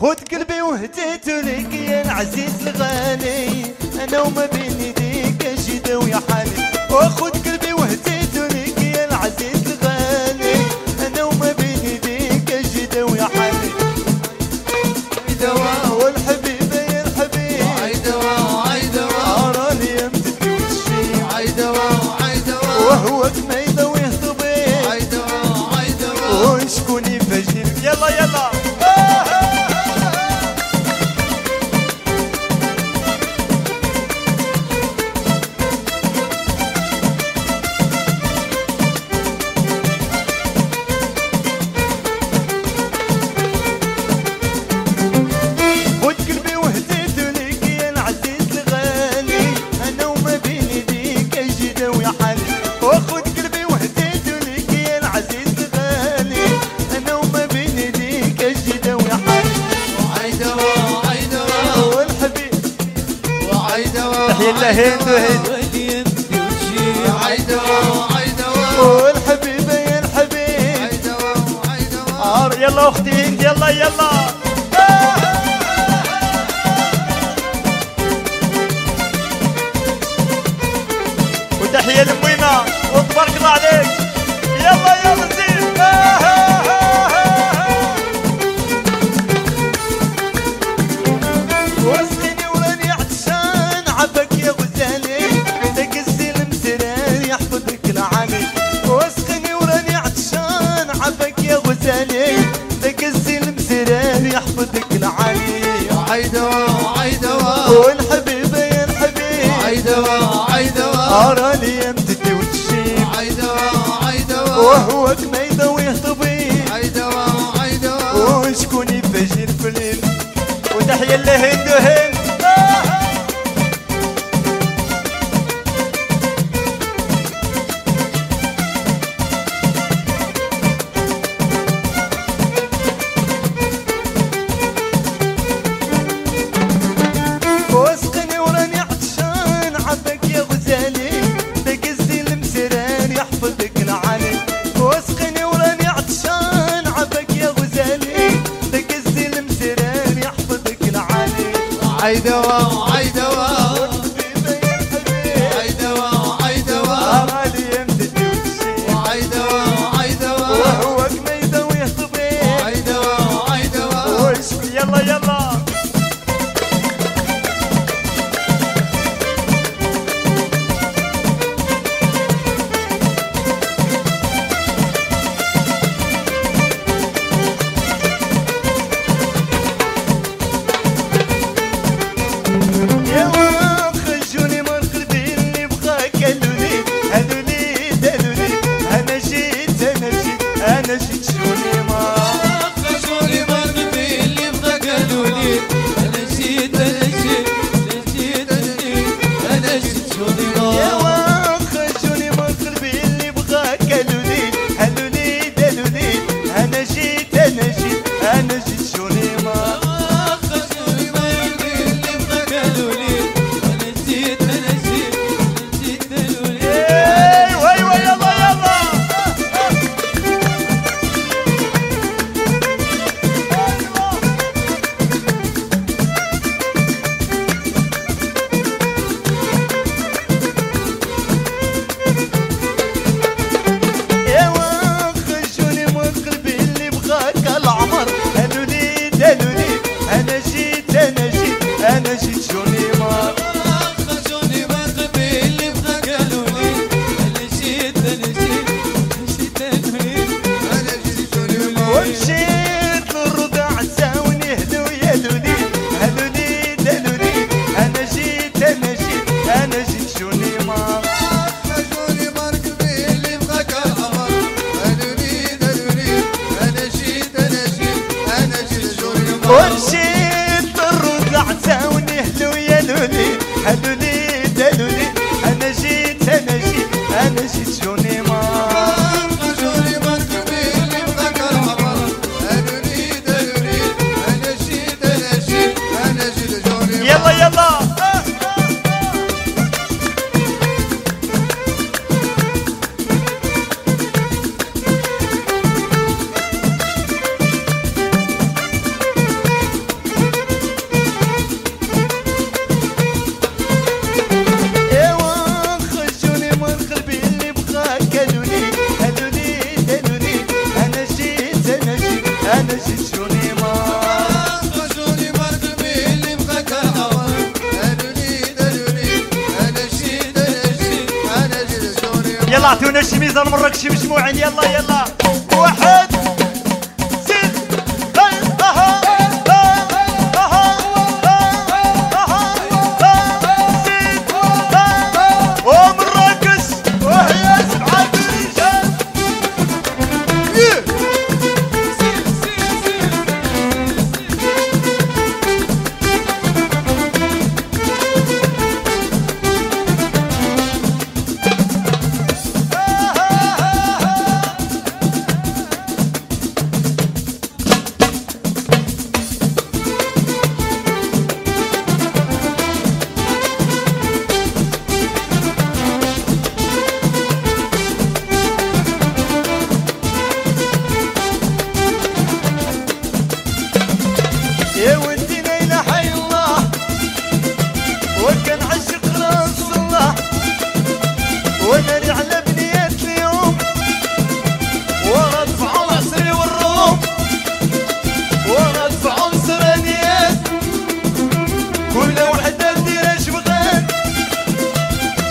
خد قلبي وهديت لك يا العزيز الغالي، انا وما بين يديك اشدو يا حالي. وخد قلبي وهديت لك يا العزيز الغالي، انا وما بين يديك اشدو يا حالي. دوا والحبيبه يا الحبيب، عيدوا عيدوا راني ما تتفوتش، عيدوا عيدوا وهوك ما يضويه طبيب، عيدوا عيدوا وشكون يفاجئك. يلا يلا يلا هندو هندو عيدوا عيدوا والحبيبه يا الحبيب، عيدوا يلا اختي هند يلا يلا. وتحيه لميمه وتبارك الله عليك. يلا يلا زين والحبيبه يا الحبيب، عيدوا عيدوا راني ما تتفوتشي، عيدوا عيدوا وهوك ما يضويه طبيب، عيدوا عيدوا وشكون يفاجئ في الليل. وتحيه لهند وهند. عيدوا عيدوا عيدوا عيدوا راني ما تتفوتشي، عيدوا عيدوا وهوك ما يضويه طبيب، عيدوا عيدوا يلا يلا. يلا اعطيونا شي ميزان مراكشي مجموعين. يلا يلا واحد زيد اها اها اها اها زيد ومراكش وهي سبعة رجال.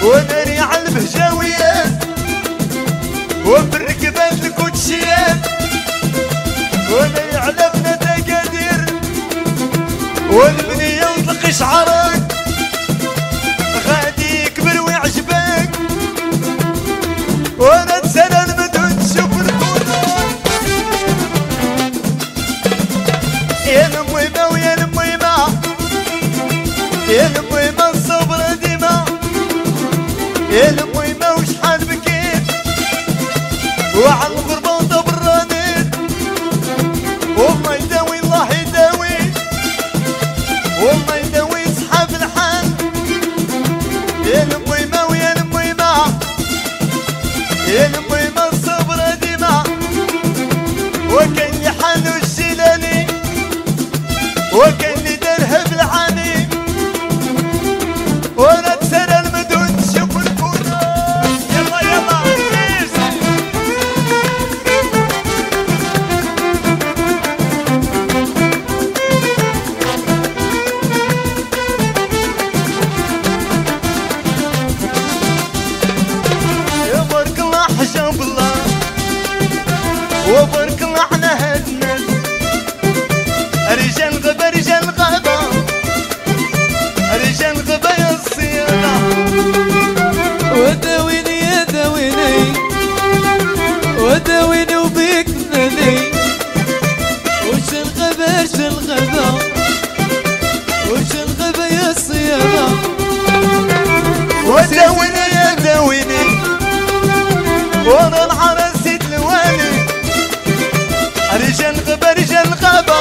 وداني على البهجاويات وبالركبات الكوتشيات وداني على بنات اكادير والبنيه وطلق شعرك غادي يكبر ويعجبك وانا تسالى المدن تشوف الكورة. يا المويمه ويا المويمه يا المويمه الصبر ديما يا المويمة وشحال بكيت وعلى الغربة ودبر رانيت وما يداوي الله يداوي وما يداوي صحاب الحال. يا المويمة ويا المويمة يا المويمة الصبر ديما وكاين اللي حالو الجيلاني وكاين اللي دارها بالعاني وانا تسالى المدن تشوف. وبارك الله على هاد الناس رجال غابة رجال غابة رجال غابة يا الصيادة وداويني يا داويني وداويني وبيك مناني وش الغابة اش الغابة وش الغابة يا الصيادة وداويني يا داويني ورا العرس رجال غابة رجال غابة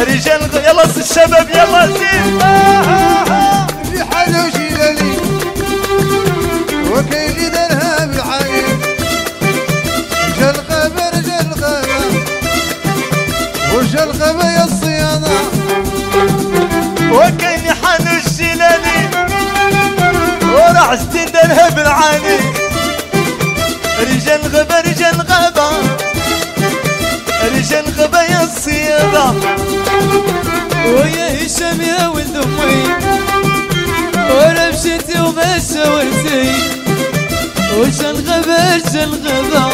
رجال غابة. يلا الشباب يلا زين اللي حالو جيلاني وكاين اللي دارها بالعين رجال غابة رجال غابة ورجال غابة يا الصيادة وكاين اللي حالو الجيلاني ورا عزتي دارها بالعاني رجال غابة رجال غابة رجال غابة يا الصيادة ويا هشام يا ولد امي وانا مشيتي وما شاورتي وش الغابة اش الغابة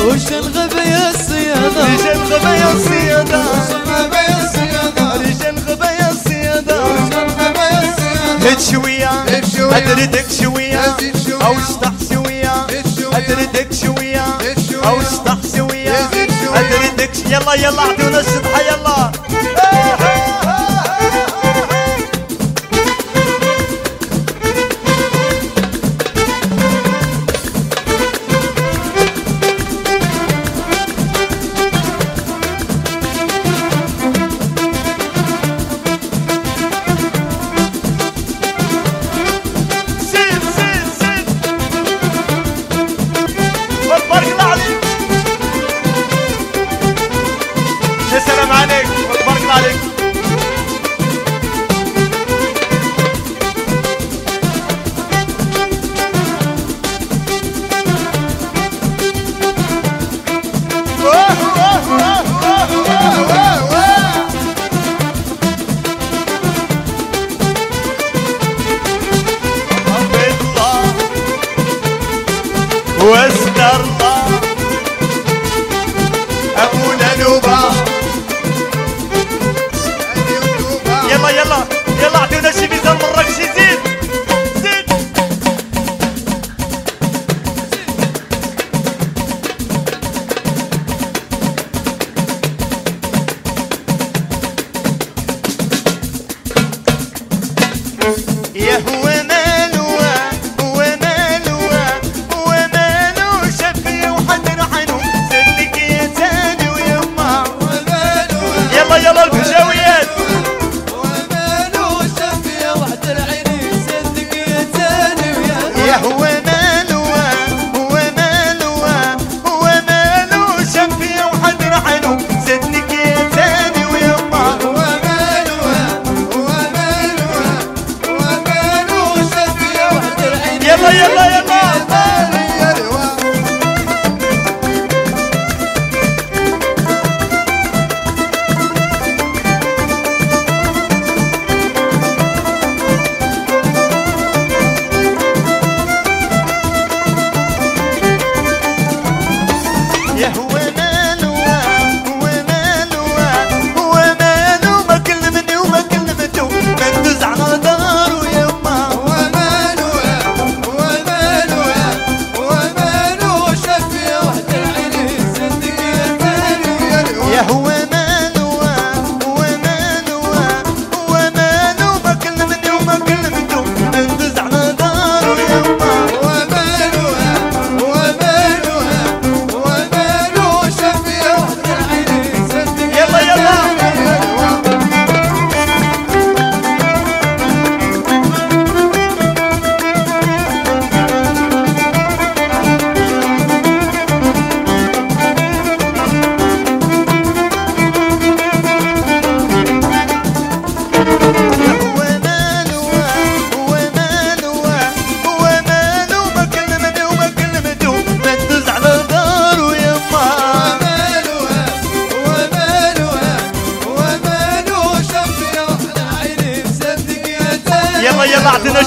وش الغابة يا الصيادة رجال غابة يا الصيادة رجال غابة يا الصيادة هد شوية ادردك شوية او اشطح شوية ادردك شوية او اشطح شوية ادردك. يلا يلا اعطونا الشطحة يلا.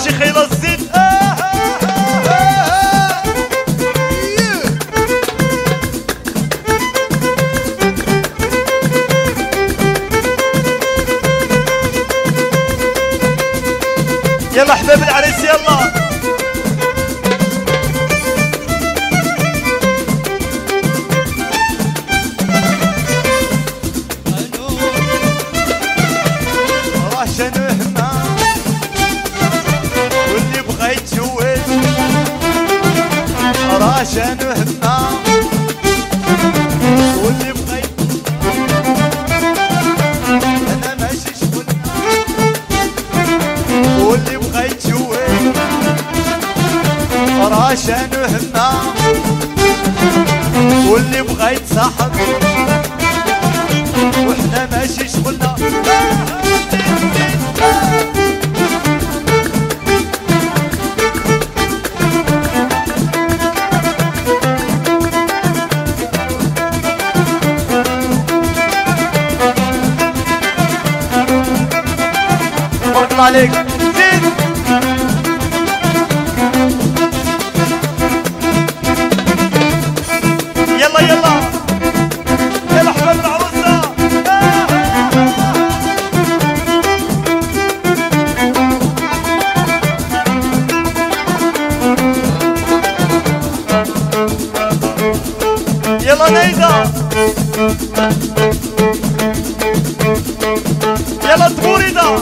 الشيخ ينزل يلا حباب العريس يلا راجل مهمة واللي بغى يتزوج راجل مهمة واللي بغى أنا ماشي شغل واللي بغى يتزوج راجل مهمة واللي بغى يتصاحب وإحنا ماشي شغلنا عليك زيد يلا يلا يلا حباب العروسة يلا نايدة يلا تبوريدة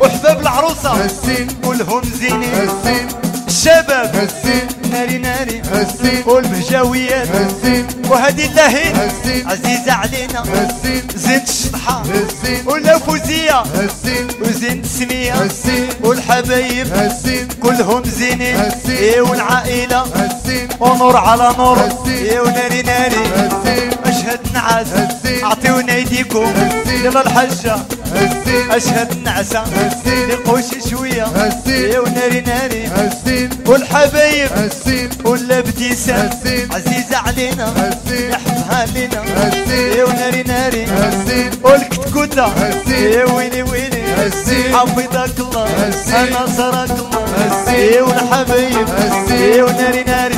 وحباب العروسة هزين كلهم زينين هزين الشباب هزين ناري ناري هزين والبهجاويات هزين وهادي اللهين هزين عزيزة علينا هزين زين الشطحة هزين والفوزية هزين وزين السمية هزين والحبايب هزين كلهم زينين هزين ايه والعائلة هزين ونور على نور هزين ايه وناري ناري هزين أشهد نعاس هزين أعطيونا يديكم هزين يلا الحجة هزين أشهد النعسة هزين يقوش شوية هزين يا وناري ناري هزين والحبايب هزين والابتسام هزين عزيزة علينا هزين يحفظها لنا هزين يا وناري ناري هزين والكتكوتة هزين يا ويلي ويلي هزين حفظك الله هزين نصرك الله هزين يا والحبايب هزين يا وناري ناري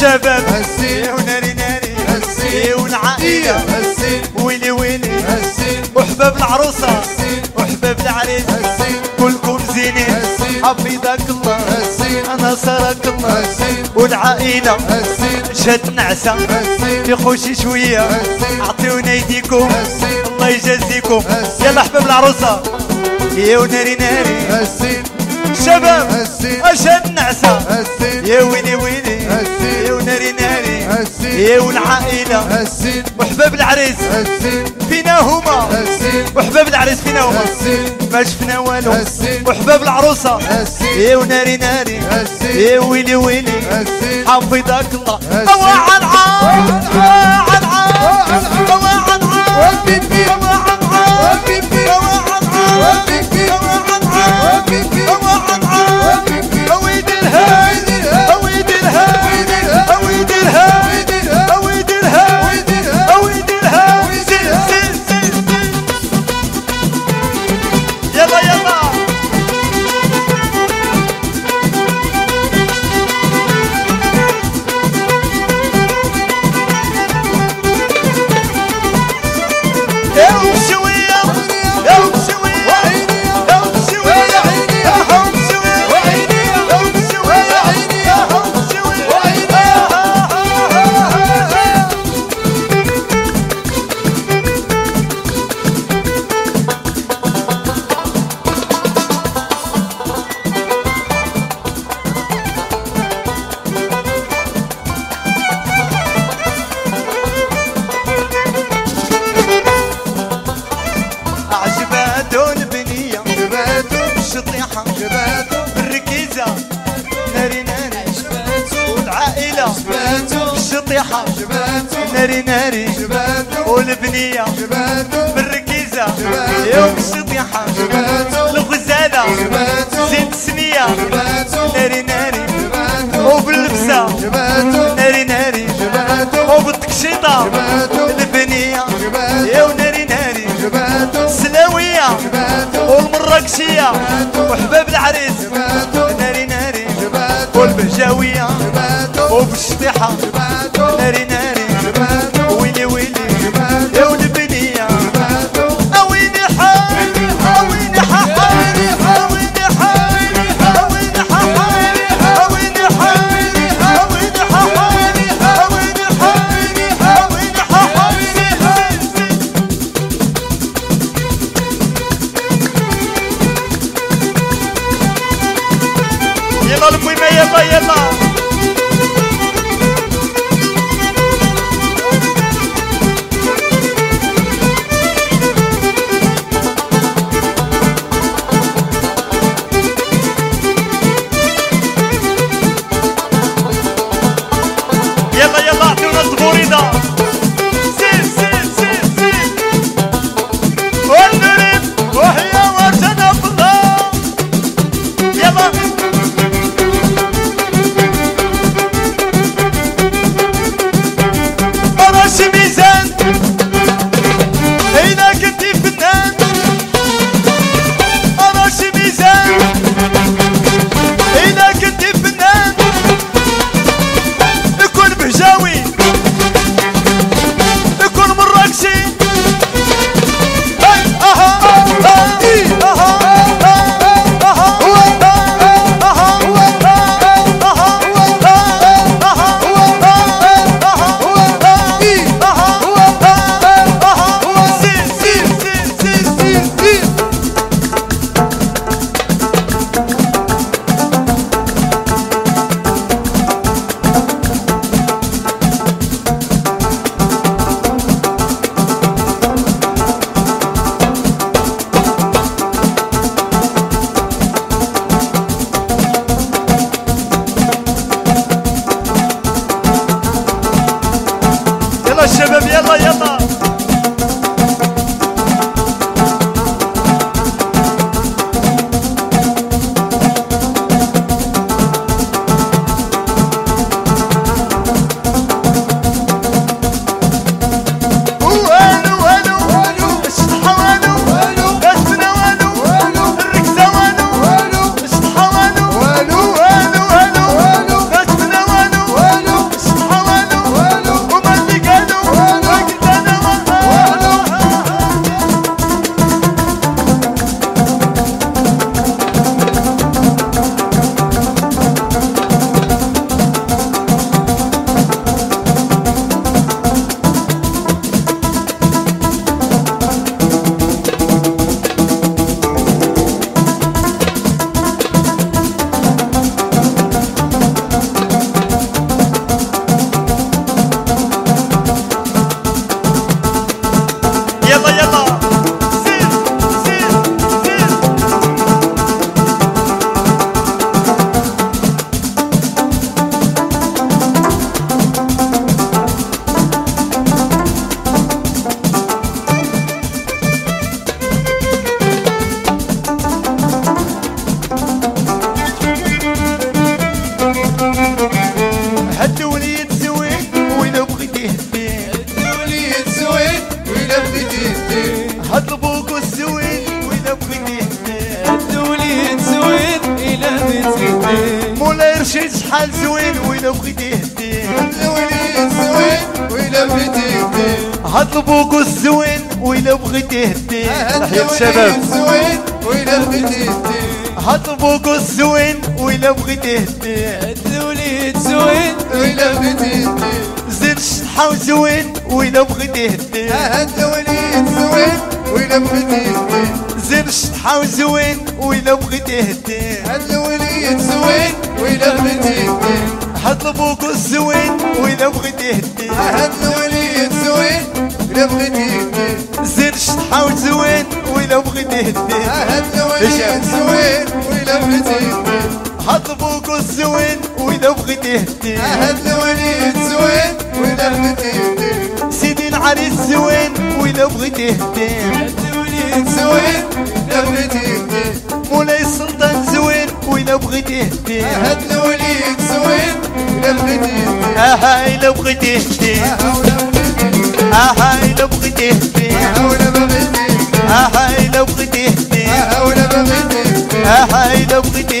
الشباب هسي وناري ناري هسي والعائلة هسي ويلي ويلي هسي وحباب العروسة هسي وحباب العريس هسي كلكم زينين هسي حفظك الله هسي نصرك الله هسي والعائلة هسي شاد نعسة هسي يخوشي شوية هسي اعطيونا يديكم هسي الله يجازيكم يلا حباب العروسة يا وناري ناري هسي شباب هسي اشد نعسة هسي يا ويلي ويلي هسي يا وناري ناري هسي يا والعائلة هسي وحباب العريس هسي فينا هما هسي وحباب العريس فينا هما هسي ما شفنا والو هسي وحباب العروسة هسي يا وناري ناري هسي يا ويلي ويلي هسي حفظك الله طوع على العار طوع على العار طوع على العار طوع على العار ناري ناري والبنية بالركيزة يوم الشطيحة الغزالة زيت سنية ناري ناري وباللبسة ناري ناري وبالتكشيطة البنية يوم ناري ناري السلاوية والمراكشية وحباب العريس ناري ناري والبهجاوية وبالشطيحة ناري ناري ويلي ويلي يا ولبنية أويني حالي أويني حالي أويني حالي أويني حالي أويني حالي أويني حالي أويني حالي أويني حالي يلا المهمة يلا يلا هطلبوك السويد وإذا بغيتي تولي تزويد إلا بغيتي مولاي رشيد شحال زوين وإذا بغيتي تولي تزويد وإلا بغيتي هطلبوك الزوين وإلا بغيتي تهدي تحيا الشباب الزوين وإلا بغيتي تهدي هطلبوك الزوين وإلا بغيتي تهدي تولي تزويد وإلا بغيتي تهدي زيد الشطحة وزوين وإلا بغيتي تهدي تولي تزوين وإلا بغيتي تهدي زيد الشطحة وزوين وإلا بغيتي تهدي تولي تزوين وإلا بغيتي تهدي هطلبوك الزوين وإلا بغيتي تهدي تولي تزوين وإلا بغيتي تهدي زيد الشطحة وزوين وإلا بغيتي تهدي تولي تزوين وإلا بغيتي تهدي هطلبوك الزوين وإذا بغيتي تهدي هطلبوني الزوين وإذا بغيتي تهدي سيدي العريس زوين وإذا بغيتي تهدي هطلبوني الزوين وإذا بغيتي تهدي مولاي السلطان زوين وإذا بغيتي تهدي هطلبوني الزوين وإذا بغيتي تهدي أها إلا بغيتي تهدي أها إلا بغيتي تهدي أها إلا بغيتي تهدي أها إلا بغيتي تهدي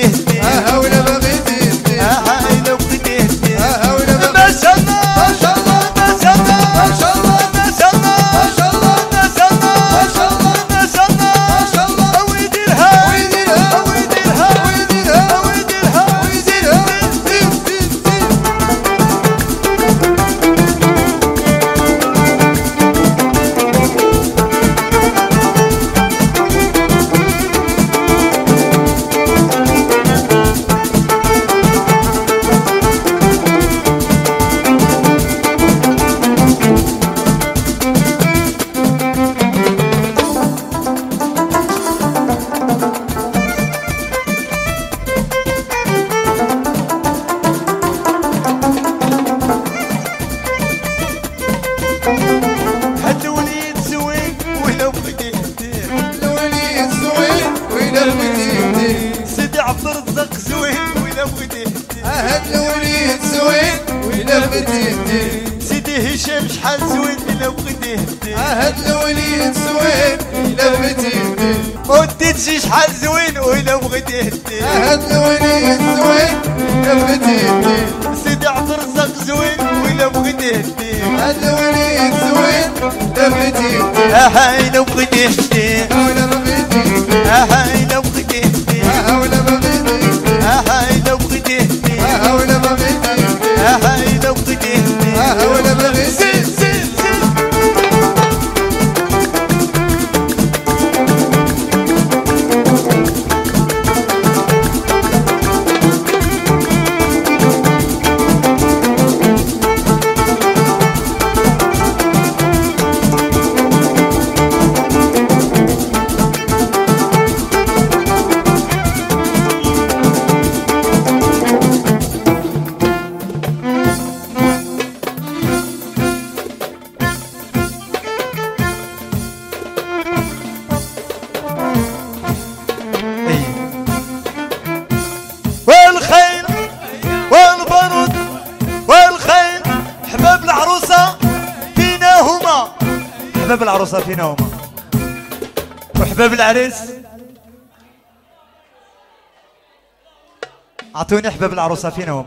سيدي هشام شحال زوين إلا بغيتي تهدي هاد الوليد زوين إلا بغيتي تهدي وديتشي شحال زوين وإلا بغيتي تهدي هاد الوليد زوين إلا بغيتي تهدي سيدي عبد الرزاق زوين وإلا بغيتي تهدي هاد الوليد زوين إلا بغيتي تهدي أها إلا بغيتي تهدي أها إلا بغيتي تهدي أها إلا بغيتي تهدي أها إلا بغيتي تهدي ولا بغيت زيد زيد زيد حباب العروسة فينا هما وحباب العريس أعطوني حباب العروسة فينا هما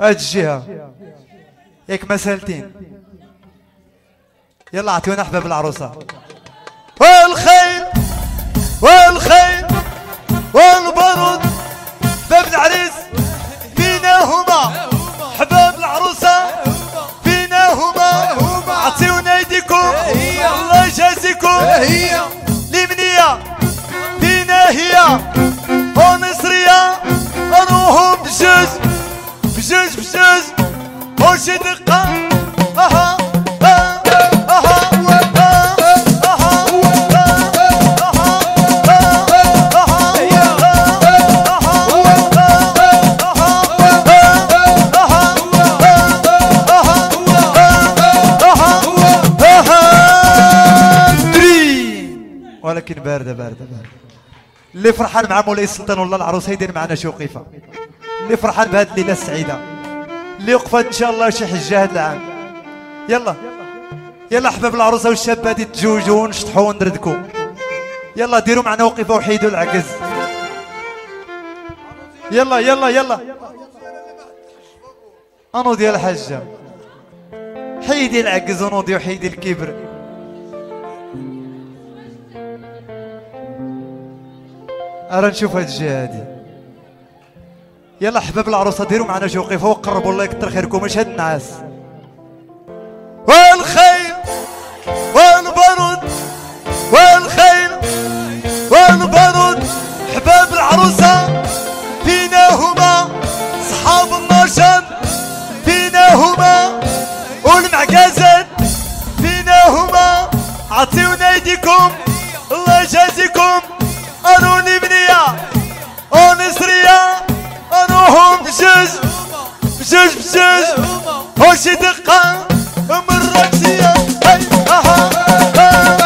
هاد الجهة ياك ما سالتين يلا أعطونا حباب العروسة والخيل والخيل والبرود حباب العريس فينا هما حباب العروسة فينا هما عطيونا يديكم الله يجازيكم لمنية فينا هي ونصرية نروحو بجوج بجوج بجوج وشي دقة اها اها اها اها اها ولكن باردة باردة باردة اللي فرحان مع مولاي السلطان والله العروس يدير معنا شي وقيفة اللي فرحان بهذه الليلة السعيدة اللي وقفت إن شاء الله شي حجة هذا العام يلا يلا حباب العروسه والشابه هادي تجوجوا ونشطحوا ونردكوا. يلا ديروا معنا وقفه وحيدوا العكز. يلا يلا يلا انو ديال الحاجه حيدي العكز ونوضي وحيدي الكبر. ارا نشوف هاد الجهه هادي. يلا حباب العروسه ديروا معنا شي وقفه وقربوا الله يكثر خيركم اش هاد النعاس. والخيل والبرود والخيل والبرود حباب العروسه فينا هما صحاب النشاط فينا هما والمعكازات فينا هما عطيونا يديكم الله يجازيكم انو لبنيه ونصريه انوهم بجوج بجوج بجوج وشي دقه مراتية هاي اها اها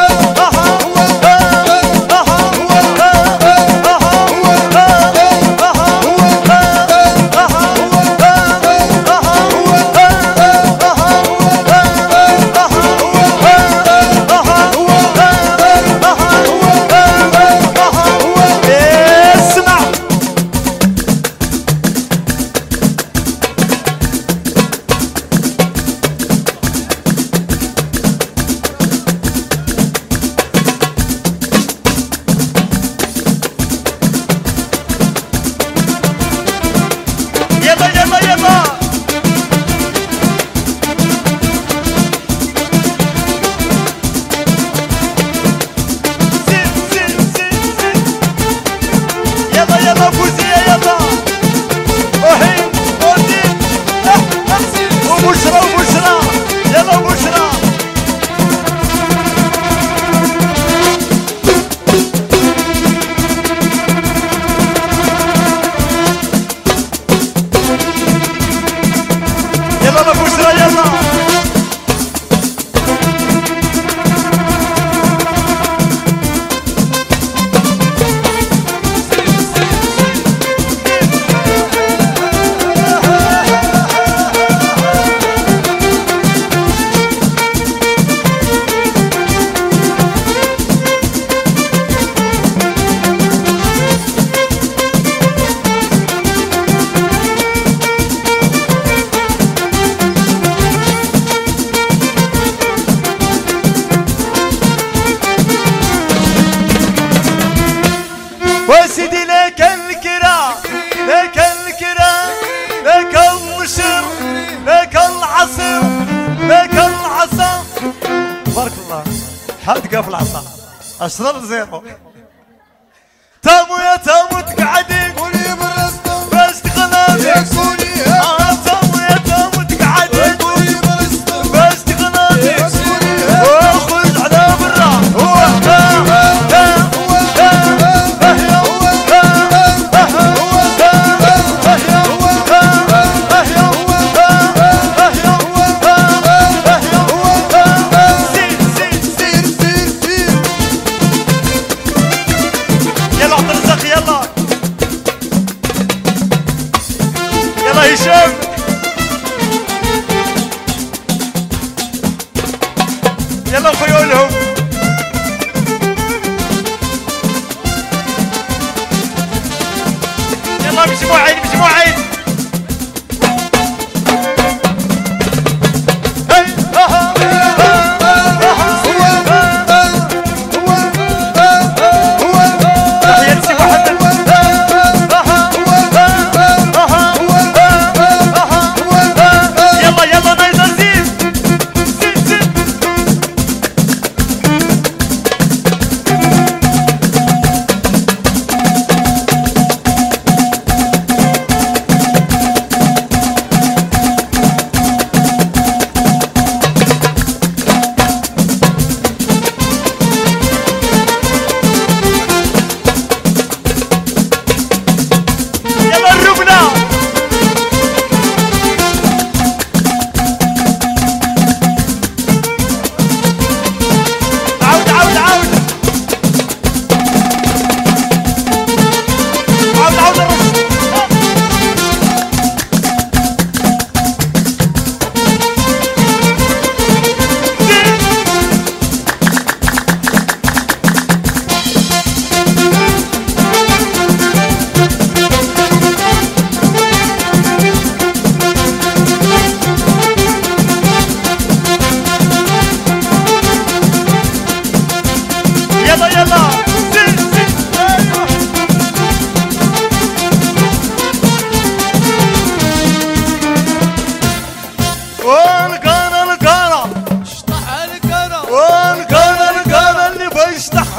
أشرار زيرو تامو يا تامو تقعدي قولي برستو باش تغنى يا قولي تامو يا تامو تقعدي قولي برستو باش تغنى يا قولي وخرج على برا هو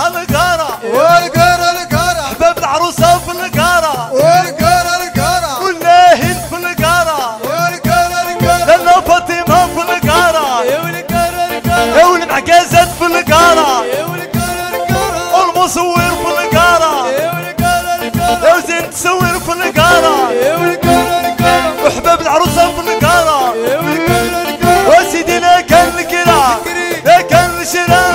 القارة والقارة القارة حباب العروسة في القارة والقارة القارة ولا هند في القارة والقارة القارة لالا فاطمة في القارة والقارة القارة والمعكازات في القارة والقارة القارة والمصور في القارة والقارة القارة وزين تصور في القارة والقارة القارة وحباب العروسة في القارة والقارة القارة وسيدي لا كان الكرا لا كان الشرا